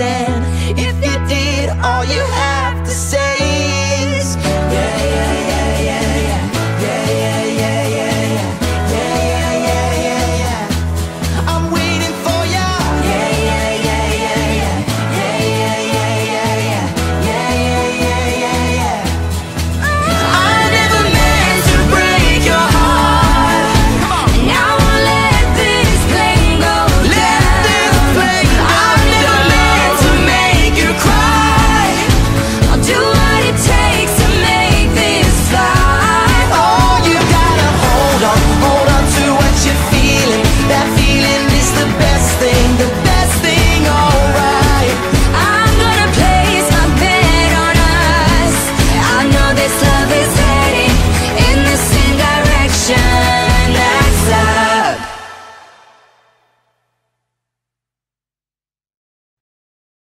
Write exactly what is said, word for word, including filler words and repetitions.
stand.